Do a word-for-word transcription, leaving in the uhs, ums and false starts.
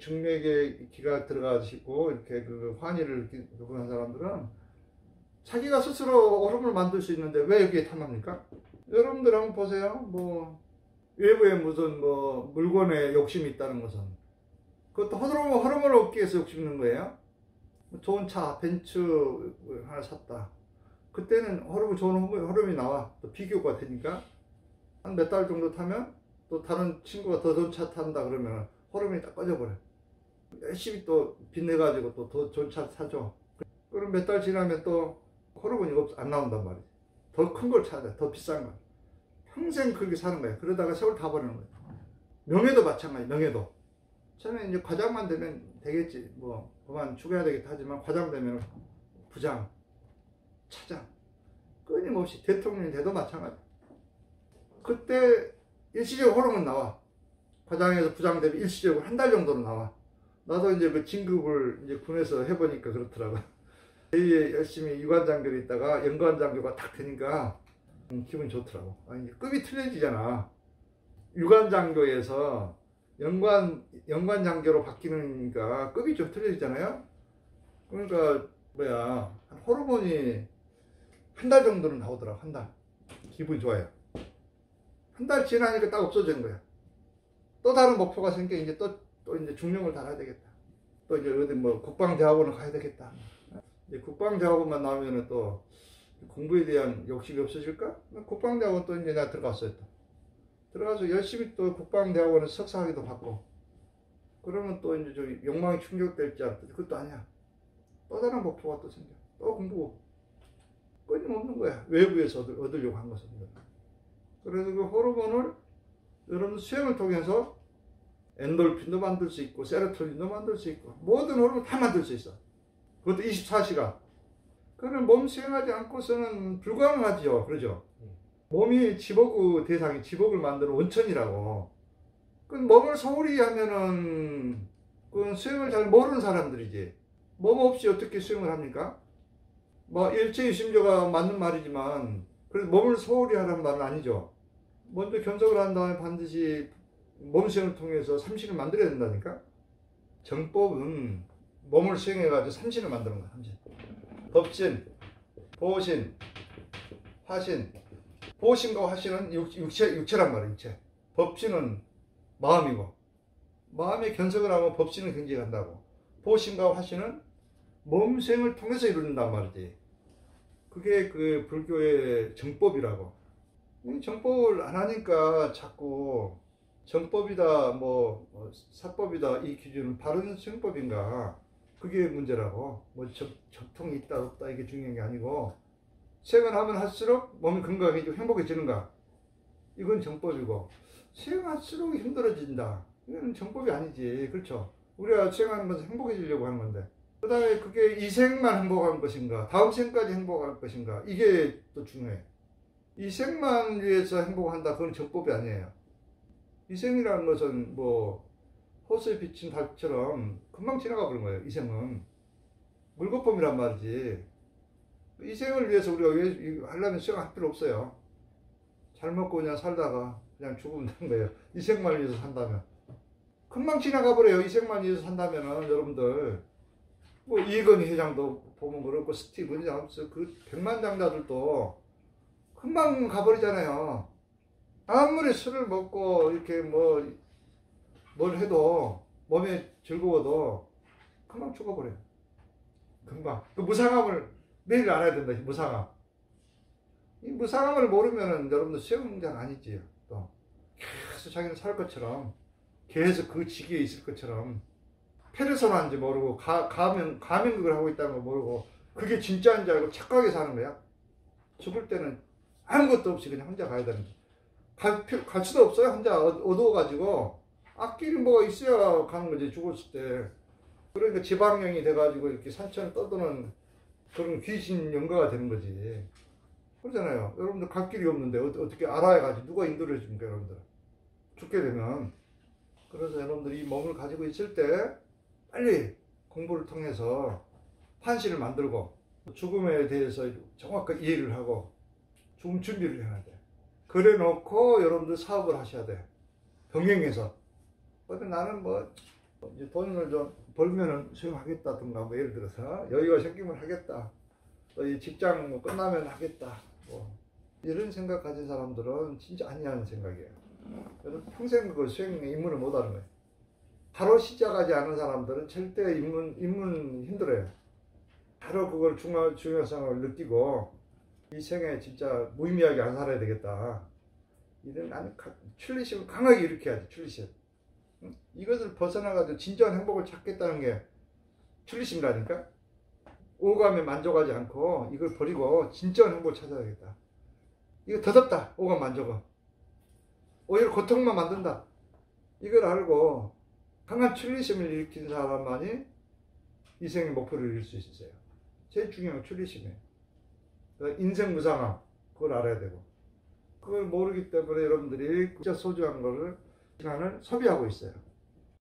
중맥에 기가 들어가시고 이렇게 그 환희를 겪은 사람들은 자기가 스스로 얼음을 만들 수 있는데 왜 여기에 탐합니까? 여러분들 한번 보세요. 뭐 외부에 무슨 뭐 물건에 욕심이 있다는 것은 그것도 허름, 허름을 얻기 위해서 욕심 있는 거예요. 좋은 차, 벤츠 하나 샀다. 그때는 허름이 좋은 허름이 나와. 또 비교가 되니까 한 몇 달 정도 타면 또 다른 친구가 더 좋은 차 탄다 그러면 허름이 딱 꺼져버려. 열심히 또 빛내가지고 또 더 좋은 차 사줘. 그럼 몇 달 지나면 또 허름은 이거 안 나온단 말이지. 더 큰 걸 찾아야 돼. 더 비싼 걸. 평생 그렇게 사는 거야. 그러다가 세월 다 버리는 거야. 명예도 마찬가지. 명예도 저는 이제 과장만 되면 되겠지, 뭐 그만 죽어야 되겠다 하지만 과장 되면 부장, 차장, 끊임없이 대통령이 돼도 마찬가지. 그때 일시적 호르몬 나와. 과장에서 부장 되면 일시적으로 한 달 정도는 나와. 나도 이제 그 진급을 이제 군에서 해보니까 그렇더라고. 제위에 열심히 유관장교로 있다가 연관장교가 딱 되니까 음, 기분이 좋더라고. 아니, 급이 틀려지잖아. 유관장교에서 연관, 연관장교로 바뀌니까 급이 좀 틀려지잖아요. 그러니까, 뭐야, 호르몬이 한 달 정도는 나오더라, 한 달. 기분이 좋아요. 한 달 지나니까 딱 없어지는 거야. 또 다른 목표가 생겨, 이제 또, 또 이제 중령을 달아야 되겠다. 또 이제 어디 뭐 국방대학원을 가야 되겠다. 이제 국방대학원만 나오면은 또, 공부에 대한 욕심이 없어질까? 국방대학원 또 이제 내가 들어갔어요. 또. 들어가서 열심히 또 국방대학원에서 석사학위도 받고. 그러면 또 이제 저기 욕망이 충족될지 않을까? 그것도 아니야. 또 다른 목표가 또 생겨. 또 공부. 끊임없는 거야. 외부에서 얻을, 얻으려고 한 것은. 그래서 그 호르몬을 여러분 수행을 통해서 엔돌핀도 만들 수 있고, 세로토닌도 만들 수 있고, 모든 호르몬 다 만들 수 있어. 그것도 이십사 시간. 그러면 몸 수행하지 않고서는 불가능하죠. 그러죠? 몸이 지복의 대상이 지복을 만드는 원천이라고. 그 몸을 소홀히 하면은 그 수행을 잘 모르는 사람들이지. 몸 없이 어떻게 수행을 합니까? 뭐 일체의 심조가 맞는 말이지만 그래서 몸을 소홀히 하라는 말은 아니죠. 먼저 견석을 한 다음에 반드시 몸 수행을 통해서 삼신을 만들어야 된다니까. 정법은 몸을 수행해가지고 삼신을 만드는 거야. 삼신. 법신, 보신, 화신. 보신과 화신은 육체, 육체란 말이에요. 육체. 법신은 마음이고, 마음에 견석을 하면 법신은 경쟁한다고. 보신과 화신은 몸생을 통해서 이루는단 말이지. 그게 그 불교의 정법이라고. 정법을 안 하니까 자꾸 정법이다, 뭐 사법이다 이 기준은 바른 정법인가? 그게 문제라고. 뭐 적, 적통이 있다 없다 이게 중요한 게 아니고 수행을 하면 할수록 몸이 건강해지고 행복해지는가, 이건 정법이고 수행할수록 힘들어진다, 이건 정법이 아니지. 그렇죠? 우리가 수행하는 것은 행복해지려고 하는 건데 그 다음에 그게 이 생만 행복한 것인가 다음 생까지 행복할 것인가, 이게 또 중요해. 이 생만 위해서 행복한다, 그건 정법이 아니에요. 이 생이라는 것은 뭐 호수에 비친 달처럼 금방 지나가 버린 거예요. 이 생은 물거품이란 말이지. 이 생을 위해서 우리가 하려면 수행할 필요 없어요. 잘 먹고 그냥 살다가 그냥 죽으면 되는 거예요. 이 생만 위해서 산다면 금방 지나가 버려요. 이 생만 위해서 산다면 여러분들 뭐 이건희 회장도 보면 그렇고 스티븐 잡스 그 백만 장자들도 금방 가버리잖아요. 아무리 술을 먹고 이렇게 뭐 뭘 해도 몸에 즐거워도 금방 죽어버려요. 금방. 그 무상함을 매일 알아야 된다. 무상함. 이 무상함을 모르면은 여러분들 수행자가 아니지요. 또 계속 자기는 살 것처럼 계속 그 직위에 있을 것처럼 페르소나인지 모르고 가, 가면 가면극을 하고 있다는 걸 모르고 그게 진짜인 줄 알고 착각해 사는 거야. 죽을 때는 아무것도 없이 그냥 혼자 가야 되는 거야. 갈, 필요, 갈 수도 없어요. 혼자 어두워가지고. 앞길이 뭐가 있어야 가는 거지, 죽었을 때. 그러니까 지방령이 돼가지고 이렇게 산천을 떠드는 그런 귀신 영가가 되는 거지. 그러잖아요. 여러분들 갈 길이 없는데 어떻게 알아야 가지? 누가 인도를 해줍니까, 여러분들? 죽게 되면. 그래서 여러분들이 이 몸을 가지고 있을 때 빨리 공부를 통해서 판시를 만들고 죽음에 대해서 정확하게 이해를 하고 죽음 준비를 해야 돼. 그래 놓고 여러분들 사업을 하셔야 돼. 병행해서. 나는 뭐 이제 돈을 좀 벌면은 수용하겠다든가 뭐 예를 들어서 여유가 생기면 하겠다, 또 이 직장 뭐 끝나면 하겠다, 뭐 이런 생각 가진 사람들은 진짜 아니라는 생각이에요. 그래서 평생 그 수행 입문을 못하는 거예요. 바로 시작하지 않은 사람들은 절대 입문 입문 힘들어요. 바로 그걸 중요, 중요성을 느끼고 이 생에 진짜 무의미하게 안 살아야 되겠다, 이런 나는 출리심을 강하게 일으켜야지. 출리심, 이것을 벗어나가지고 진정한 행복을 찾겠다는 게 출리심이라니까. 오감에 만족하지 않고 이걸 버리고 진정한 행복을 찾아야겠다. 이거 더덥다, 오감 만족은 오히려 고통만 만든다, 이걸 알고 강한 출리심을 일으킨 사람만이 이 생의 목표를 이룰 수 있어요. 제일 중요한 건 출리심이에요. 인생 무상함, 그걸 알아야 되고, 그걸 모르기 때문에 여러분들이 진짜 소중한 거를 시간을 소비하고 있어요.